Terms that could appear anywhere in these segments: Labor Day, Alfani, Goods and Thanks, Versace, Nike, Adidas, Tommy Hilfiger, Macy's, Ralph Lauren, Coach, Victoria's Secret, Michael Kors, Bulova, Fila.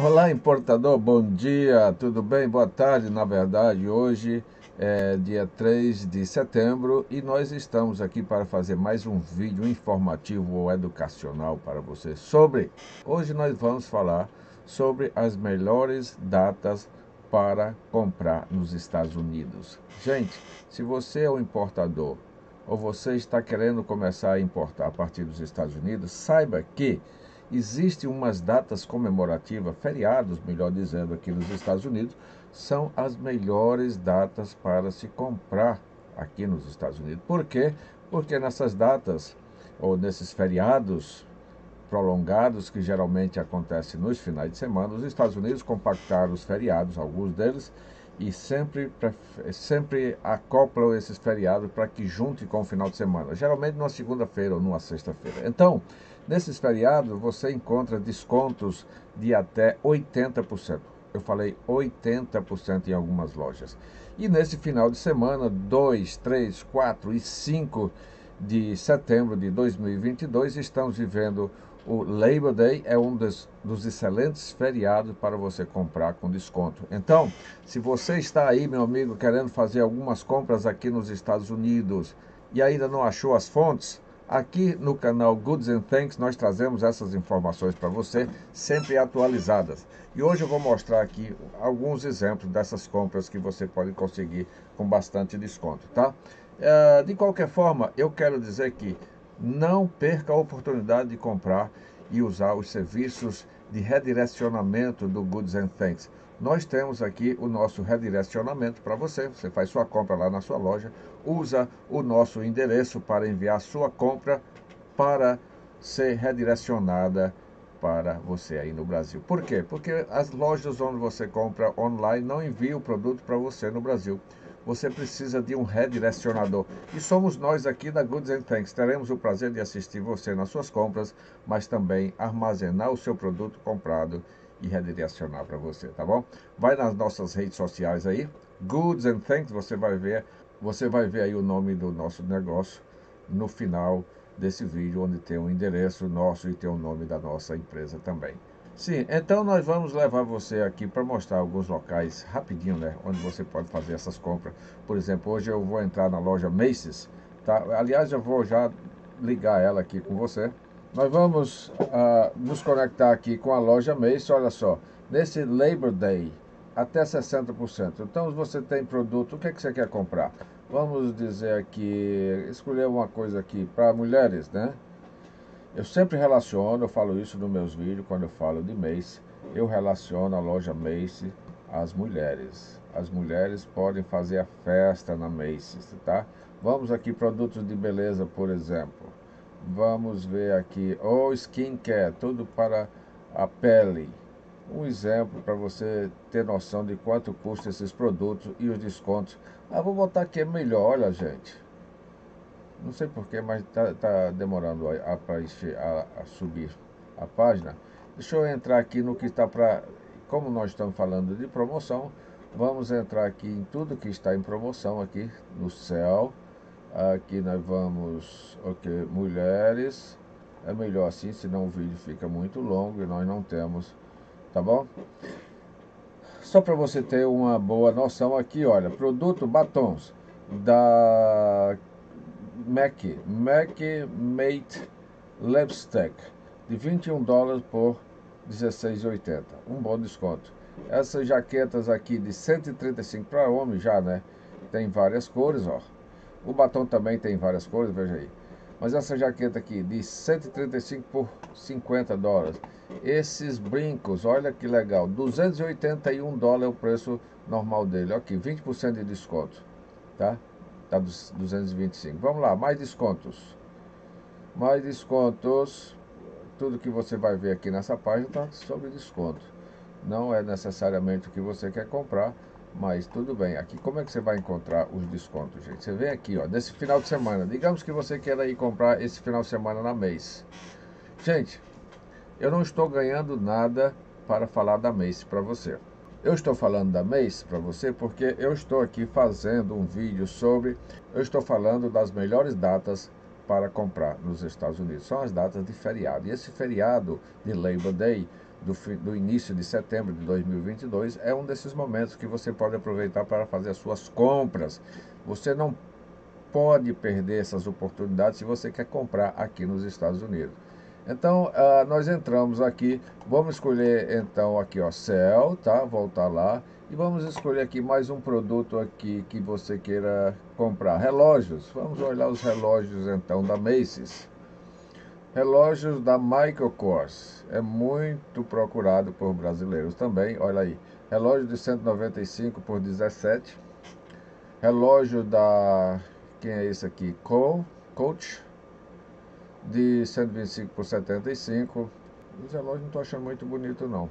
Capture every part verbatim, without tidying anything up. Olá, importador, bom dia, tudo bem? Boa tarde, na verdade, hoje é dia três de setembro e nós estamos aqui para fazer mais um vídeo informativo ou educacional para você sobre... Hoje nós vamos falar sobre as melhores datas para comprar nos Estados Unidos. Gente, se você é um importador ou você está querendo começar a importar a partir dos Estados Unidos, saiba que... Existem umas datas comemorativas, feriados, melhor dizendo, aqui nos Estados Unidos, são as melhores datas para se comprar aqui nos Estados Unidos. Por quê? Porque nessas datas, ou nesses feriados prolongados, que geralmente acontecem nos finais de semana, os Estados Unidos compactaram os feriados, alguns deles, e sempre, sempre acoplam esses feriados para que junte com o final de semana, geralmente numa segunda-feira ou numa sexta-feira. Então, nesses feriados, você encontra descontos de até oitenta por cento. Eu falei oitenta por cento em algumas lojas. E nesse final de semana, dois, três, quatro e cinco de setembro de dois mil e vinte e dois, estamos vivendo o Labor Day, é um dos, dos excelentes feriados para você comprar com desconto. Então, se você está aí, meu amigo, querendo fazer algumas compras aqui nos Estados Unidos e ainda não achou as fontes, aqui no canal Goods and Thanks nós trazemos essas informações para você, sempre atualizadas. E hoje eu vou mostrar aqui alguns exemplos dessas compras que você pode conseguir com bastante desconto, tá? Uh, de qualquer forma, eu quero dizer que não perca a oportunidade de comprar e usar os serviços de redirecionamento do Goods and Thanks. Nós temos aqui o nosso redirecionamento para você. Você faz sua compra lá na sua loja, usa o nosso endereço para enviar sua compra para ser redirecionada para você aí no Brasil. Por quê? Porque as lojas onde você compra online não enviam o produto para você no Brasil. Você precisa de um redirecionador. E somos nós aqui da Goods and Thanks. Teremos o prazer de assistir você nas suas compras, mas também armazenar o seu produto comprado e redirecionar para você, tá bom? Vai nas nossas redes sociais aí, Goods and Thanks, você vai ver, você vai ver aí o nome do nosso negócio no final desse vídeo, onde tem o endereço nosso e tem o nome da nossa empresa também. Sim, então nós vamos levar você aqui para mostrar alguns locais rapidinho, né? Onde você pode fazer essas compras. Por exemplo, hoje eu vou entrar na loja Macy's, tá? Aliás, eu vou já ligar ela aqui com você. Nós vamos uh, nos conectar aqui com a loja Macy's, olha só, nesse Labor Day, até sessenta por cento. Então você tem produto, o que é que você quer comprar? Vamos dizer aqui, escolher uma coisa aqui para mulheres, né? Eu sempre relaciono, eu falo isso nos meus vídeos, quando eu falo de Macy's, eu relaciono a loja Macy's às mulheres. As mulheres podem fazer a festa na Macy's, tá? Vamos aqui, produtos de beleza, por exemplo. Vamos ver aqui, ou oh, skincare, tudo para a pele. Um exemplo para você ter noção de quanto custa esses produtos e os descontos. Ah, vou botar aqui, é melhor, olha gente. Não sei porquê, mas tá, tá demorando a, a, a subir a página. Deixa eu entrar aqui no que está para... Como nós estamos falando de promoção, vamos entrar aqui em tudo que está em promoção aqui no céu. Aqui nós vamos, ok, mulheres, é melhor assim, senão o vídeo fica muito longo e nós não temos, tá bom? Só para você ter uma boa noção aqui, olha, produto batons da M A C, M A C Mate Lipstick, de vinte e um dólares por dezesseis e oitenta, um bom desconto. Essas jaquetas aqui de cento e trinta e cinco para homem já, né? Tem várias cores, ó. O batom também tem várias cores, veja aí. Mas essa jaqueta aqui, de cento e trinta e cinco por cinquenta dólares. Esses brincos, olha que legal. duzentos e oitenta e um dólares é o preço normal dele. Aqui, vinte por cento de desconto. Tá? Tá dos duzentos e vinte e cinco. Vamos lá, mais descontos. Mais descontos. Tudo que você vai ver aqui nessa página tá sobre desconto. Não é necessariamente o que você quer comprar. Mas tudo bem, aqui como é que você vai encontrar os descontos, gente? Você vem aqui, ó, nesse final de semana. Digamos que você queira ir comprar esse final de semana na Macy's. Gente, eu não estou ganhando nada para falar da Macy's para você. Eu estou falando da Macy's para você porque eu estou aqui fazendo um vídeo sobre... Eu estou falando das melhores datas para comprar nos Estados Unidos. São as datas de feriado. E esse feriado de Labor Day do, do início de setembro de dois mil e vinte e dois, é um desses momentos que você pode aproveitar para fazer as suas compras. Você não pode perder essas oportunidades se você quer comprar aqui nos Estados Unidos. Então, uh, nós entramos aqui, vamos escolher então aqui, ó, Sell, tá? Voltar lá. E vamos escolher aqui mais um produto aqui que você queira comprar. Relógios, vamos olhar os relógios então da Macy's. Relógios da Michael Kors, é muito procurado por brasileiros também, olha aí. Relógio de cento e noventa e cinco por dezessete. Relógio da... quem é esse aqui? Co... Coach. De cento e vinte e cinco por setenta e cinco. Os relógios não estou achando muito bonito não,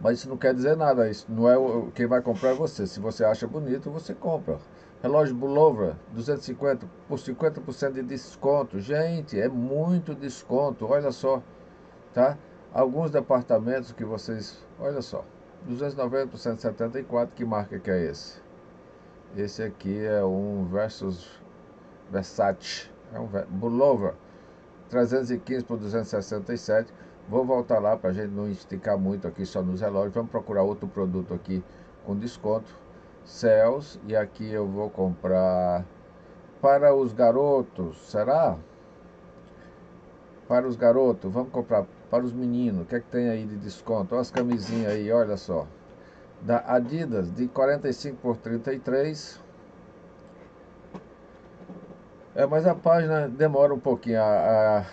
mas isso não quer dizer nada. Isso não é o, quem vai comprar é você. Se você acha bonito, você compra. Relógio Bulova, duzentos e cinquenta por cinquenta por cento de desconto. Gente, é muito desconto, olha só, tá? Alguns departamentos que vocês, olha só, duzentos e noventa por cento e setenta e quatro. Que marca que é esse? Esse aqui é um versus Versace. É um Bulova, trezentos e quinze por duzentos e sessenta e sete. Vou voltar lá para a gente não esticar muito aqui só nos relógios. Vamos procurar outro produto aqui com desconto. Sales. E aqui eu vou comprar para os garotos. Será? Para os garotos. Vamos comprar para os meninos. O que é que tem aí de desconto? Olha as camisinhas aí, olha só. Da Adidas, de quarenta e cinco por trinta e três. É, mas a página demora um pouquinho a, a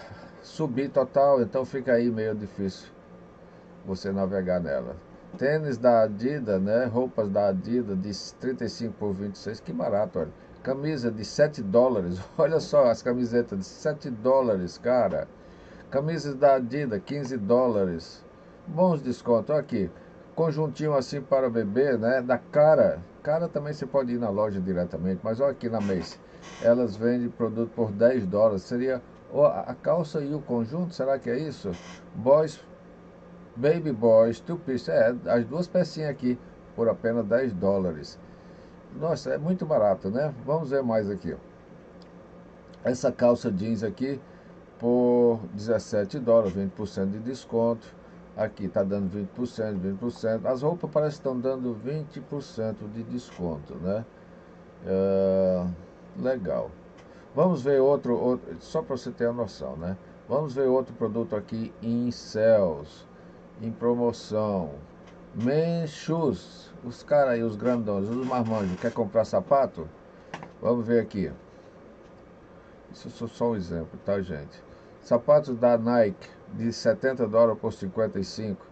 subir total, então fica aí meio difícil você navegar nela. Tênis da Adidas, né? Roupas da Adidas de trinta e cinco por vinte e seis, que barato, olha. Camisa de sete dólares, olha só as camisetas de sete dólares, cara. Camisas da Adidas, quinze dólares. Bons descontos, aqui. Conjuntinho assim para bebê, né? Da Cara. Cara também você pode ir na loja diretamente, mas olha aqui na Macy's. Elas vendem produto por dez dólares. Seria a calça e o conjunto, será que é isso? Boys, Baby Boys, Two Piece, é, as duas pecinhas aqui por apenas dez dólares. Nossa, é muito barato, né? Vamos ver mais aqui. Essa calça jeans aqui por dezessete dólares, vinte por cento de desconto. Aqui tá dando vinte por cento, vinte por cento. As roupas parece que estão dando vinte por cento de desconto, né? Uh, legal. Vamos ver outro, outro só para você ter a noção, né? Vamos ver outro produto aqui em sales, em promoção. Men's shoes. Os caras aí, os grandões, os marmanjos, quer comprar sapato? Vamos ver aqui. Isso é só um exemplo, tá, gente? Sapatos da Nike de setenta dólares por cinquenta e cinco.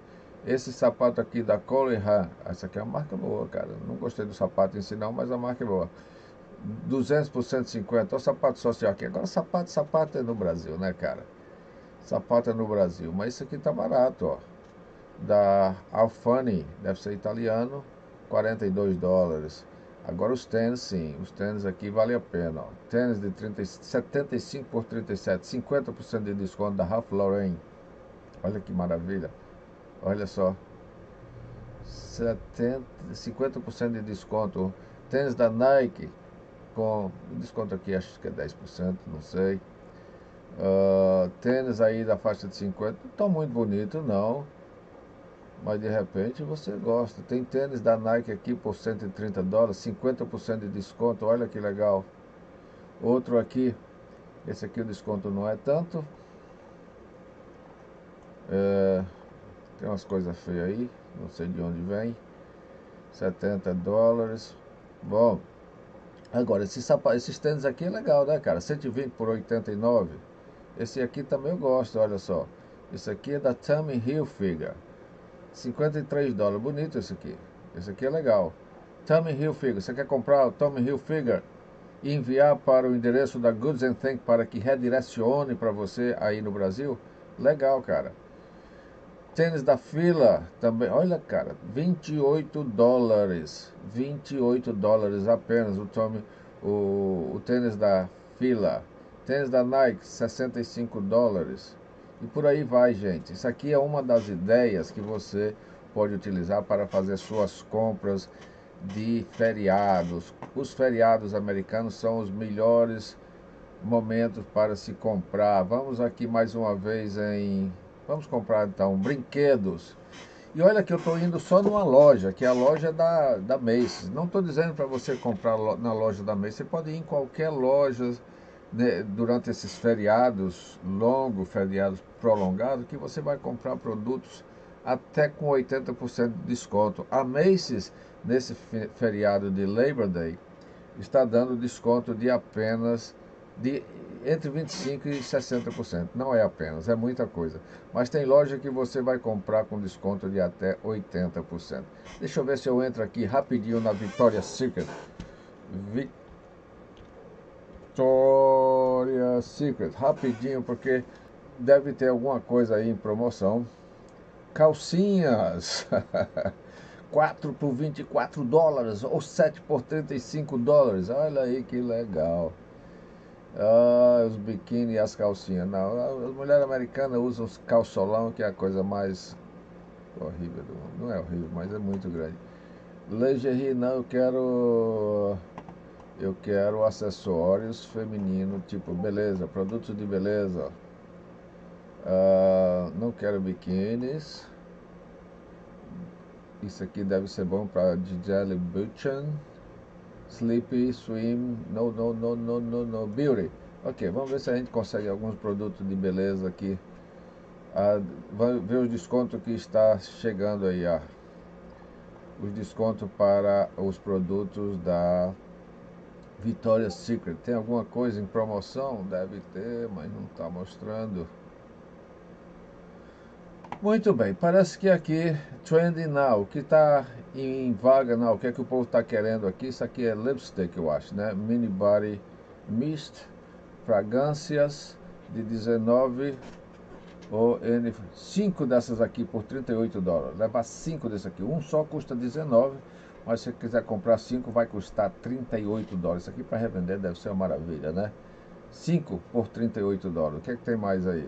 Esse sapato aqui da Colehan, essa aqui é uma marca boa, cara. Não gostei do sapato em si não, mas a marca é boa. duzentos por cento e cinquenta. O sapato social aqui. Agora sapato, sapato é no Brasil, né, cara? Sapato é no Brasil, mas isso aqui tá barato, ó. Da Alfani, deve ser italiano, quarenta e dois dólares. Agora os tênis, sim, os tênis aqui vale a pena, ó. Tênis de setenta e cinco por trinta e sete, cinquenta por cento de desconto da Ralph Lauren. Olha que maravilha. Olha só, setenta, cinquenta por cento de desconto. Tênis da Nike com desconto aqui, acho que é dez por cento, não sei. uh, Tênis aí da faixa de cinquenta. Não tão muito bonito não, mas de repente você gosta. Tem tênis da Nike aqui por cento e trinta dólares, cinquenta por cento de desconto. Olha que legal. Outro aqui. Esse aqui o desconto não é tanto. É, tem umas coisas feias aí, não sei de onde vem. setenta dólares. Bom, agora esses, sapato, esses tênis aqui é legal, né, cara? cento e vinte por oitenta e nove. Esse aqui também eu gosto, olha só. Esse aqui é da Tommy Hilfiger, cinquenta e três dólares, bonito esse aqui. Esse aqui é legal. Tommy Hilfiger, você quer comprar o Tommy Hilfiger e enviar para o endereço da Goods and Thanks para que redirecione para você aí no Brasil? Legal, cara. Tênis da Fila também, olha, cara, vinte e oito dólares, vinte e oito dólares apenas o Tommy, o, o tênis da Fila. Tênis da Nike, sessenta e cinco dólares. E por aí vai, gente. Isso aqui é uma das ideias que você pode utilizar para fazer suas compras de feriados. Os feriados americanos são os melhores momentos para se comprar. Vamos aqui mais uma vez em... Vamos comprar então brinquedos. E olha que eu estou indo só numa loja, que é a loja da, da Macy's. Não estou dizendo para você comprar na loja da Macy's. Você pode ir em qualquer loja, né, durante esses feriados longos, feriados prolongados, que você vai comprar produtos até com oitenta por cento de desconto. A Macy's, nesse feriado de Labor Day, está dando desconto de apenas de entre vinte e cinco por cento e sessenta por cento. Não é apenas, é muita coisa. Mas tem loja que você vai comprar com desconto de até oitenta por cento. Deixa eu ver se eu entro aqui rapidinho na Victoria's Secret. Victoria's Secret, rapidinho, porque deve ter alguma coisa aí em promoção. Calcinhas quatro por vinte e quatro dólares ou sete por trinta e cinco dólares. Olha aí que legal. Ah, os biquíni e as calcinhas. Não, as mulheres americanas usam os calçolão, que é a coisa mais horrível do mundo. Não é horrível, mas é muito grande. Lingerie, não, eu quero. Eu quero acessórios femininos, tipo beleza, produtos de beleza. Ah, não quero biquínis. Isso aqui deve ser bom para Gisele Bündchen. Sleepy, Swim, no, no, no, no, no, no, Beauty. Ok, vamos ver se a gente consegue alguns produtos de beleza aqui. Ah, vamos ver os descontos que está chegando aí, ó. Os descontos para os produtos da Victoria's Secret. Tem alguma coisa em promoção? Deve ter, mas não está mostrando. Muito bem, parece que aqui, Trending Now, que está em vaga now, o que é que o povo está querendo aqui? Isso aqui é lipstick, eu acho, né? Mini Body Mist, fragrâncias de dezenove ou N, cinco dessas aqui por trinta e oito dólares. Levar cinco desse aqui, um só custa dezenove, mas se você quiser comprar cinco vai custar trinta e oito dólares. Isso aqui para revender deve ser uma maravilha, né? cinco por trinta e oito dólares, o que é que tem mais aí?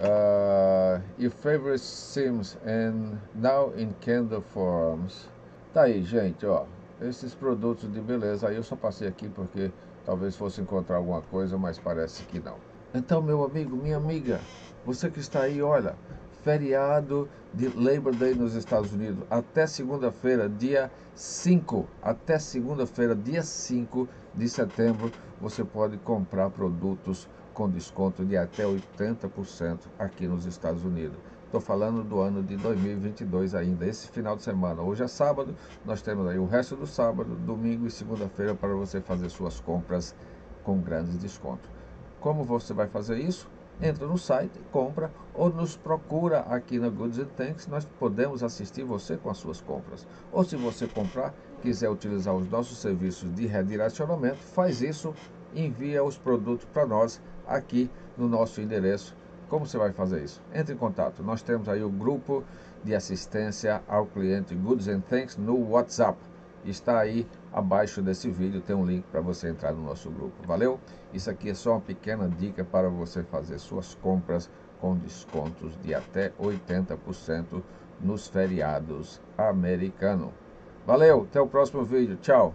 Uh, your favorite Sims and now in candle forms. Tá aí, gente, ó, esses produtos de beleza. Aí eu só passei aqui porque talvez fosse encontrar alguma coisa, mas parece que não. Então, meu amigo, minha amiga, você que está aí, olha, feriado de Labor Day nos Estados Unidos até segunda-feira, dia cinco, até segunda-feira, dia cinco de setembro, você pode comprar produtos com desconto de até oitenta por cento aqui nos Estados Unidos. Estou falando do ano de dois mil e vinte e dois ainda, esse final de semana. Hoje é sábado, nós temos aí o resto do sábado, domingo e segunda-feira para você fazer suas compras com grandes descontos. Como você vai fazer isso? Entra no site, compra ou nos procura aqui na Goods and Thanks. Nós podemos assistir você com as suas compras. Ou se você comprar, quiser utilizar os nossos serviços de redirecionamento, faz isso, envia os produtos para nós aqui no nosso endereço. Como você vai fazer isso? Entre em contato. Nós temos aí o grupo de assistência ao cliente Goods and Thanks no WhatsApp. Está aí abaixo desse vídeo, tem um link para você entrar no nosso grupo. Valeu? Isso aqui é só uma pequena dica para você fazer suas compras com descontos de até oitenta por cento nos feriados americanos. Valeu, até o próximo vídeo. Tchau!